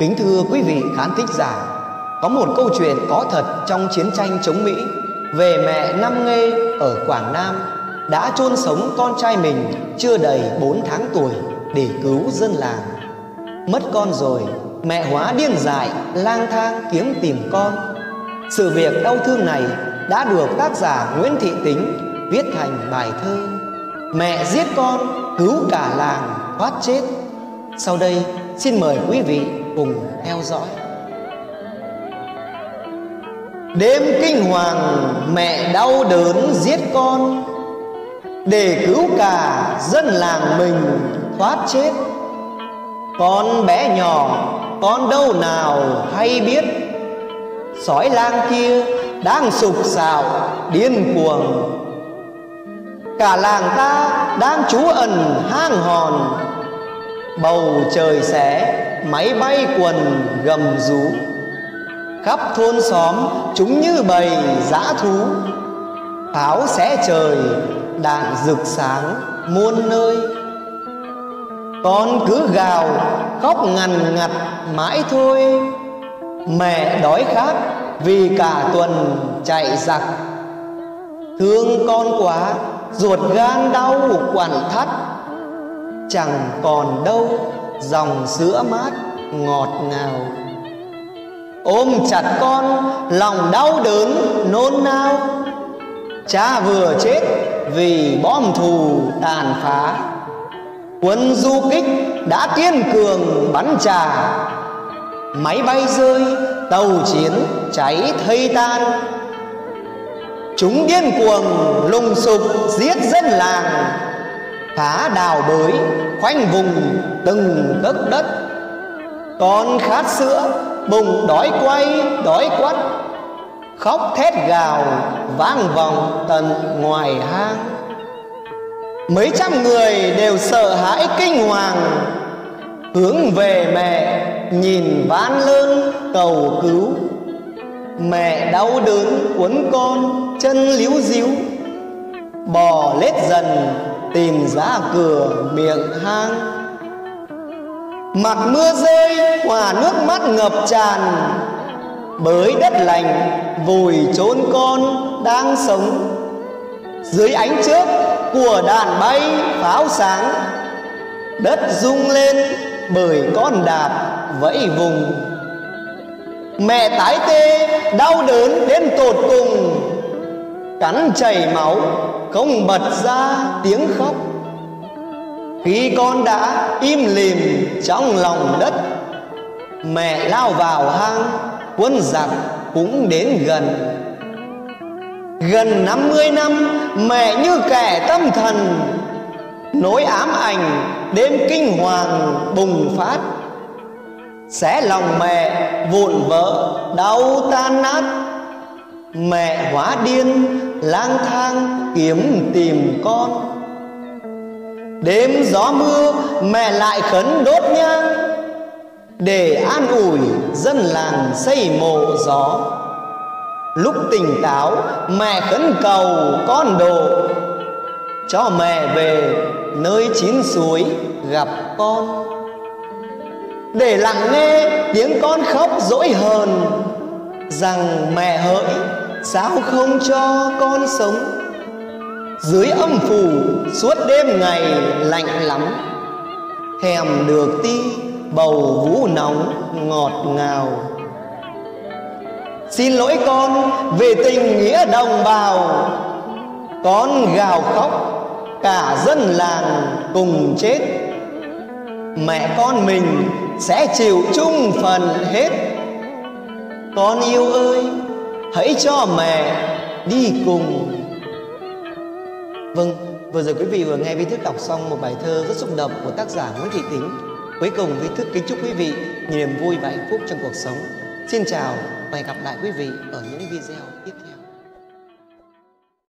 Kính thưa quý vị khán thính giả, có một câu chuyện có thật trong chiến tranh chống Mỹ về mẹ Năm Nghê ở Quảng Nam đã chôn sống con trai mình chưa đầy 4 tháng tuổi để cứu dân làng. Mất con rồi, mẹ hóa điên dại lang thang kiếm tìm con. Sự việc đau thương này đã được tác giả Nguyễn Thị Tính viết thành bài thơ Mẹ giết con cứu cả làng thoát chết. Sau đây xin mời quý vị cùng theo dõi. Đêm kinh hoàng mẹ đau đớn giết con để cứu cả dân làng mình thoát chết. Con bé nhỏ con đâu nào hay biết, sói lang kia đang sục sạo điên cuồng. Cả làng ta đang trú ẩn hang hòn, bầu trời xé máy bay quần gầm rú. Khắp thôn xóm chúng như bầy dã thú, pháo xé trời đạn rực sáng muôn nơi. Con cứ gào khóc ngằn ngặt mãi thôi, mẹ đói khát vì cả tuần chạy giặc. Thương con quá ruột gan đau quặn thắt, chẳng còn đâu dòng sữa mát ngọt ngào. Ôm chặt con lòng đau đớn nôn nao, cha vừa chết vì bom thù tàn phá. Quân du kích đã kiên cường bắn trả, máy bay rơi tàu chiến cháy thây tan. Chúng điên cuồng lùng sục giết dân làng, phá đào bới khoanh vùng từng tấc đất. Con khát sữa bụng đói quay đói quắt, khóc thét gào vang vọng tận ngoài hang. Mấy trăm người đều sợ hãi kinh hoàng, hướng về mẹ nhìn van lơn cầu cứu. Mẹ đau đớn cuốn con chân líu díu, bò lết dần tìm ra cửa miệng hang. Mặt mưa rơi hòa nước mắt ngập tràn, bới đất lành vùi chôn con đang sống. Dưới ánh chớp của đạn bay pháo sáng, đất rung lên bởi con đạp vẫy vùng. Mẹ tái tê đau đớn đến tột cùng, cắn chảy máu không bật ra tiếng khóc. Khi con đã im lìm trong lòng đất, mẹ lao vào hang, quân giặc cũng đến gần. Gần 50 năm mẹ như kẻ tâm thần, nỗi ám ảnh đêm kinh hoàng bùng phát. Xé lòng mẹ vụn vỡ đau tan nát, mẹ hóa điên lang thang kiếm tìm con. Đêm gió mưa mẹ lại khấn đốt nhang để an ủi dân làng xây mộ gió. Lúc tỉnh táo mẹ khấn cầu con độ, cho mẹ về nơi chín suối gặp con. Để lặng nghe tiếng con khóc dỗi hờn rằng mẹ hỡi sao không cho con sống. Dưới âm phủ suốt đêm ngày lạnh lắm, thèm được tí bầu vũ nóng ngọt ngào. Xin lỗi con về tình nghĩa đồng bào, con gào khóc cả dân làng cùng chết. Mẹ con mình sẽ chịu chung phần hết, con yêu ơi hãy cho mẹ đi cùng. Vâng, vừa rồi quý vị vừa nghe Vi Thức đọc xong một bài thơ rất xúc động của tác giả Nguyễn Thị Tính. Cuối cùng Vi Thức kính chúc quý vị nhiều niềm vui và hạnh phúc trong cuộc sống. Xin chào và hẹn gặp lại quý vị ở những video tiếp theo.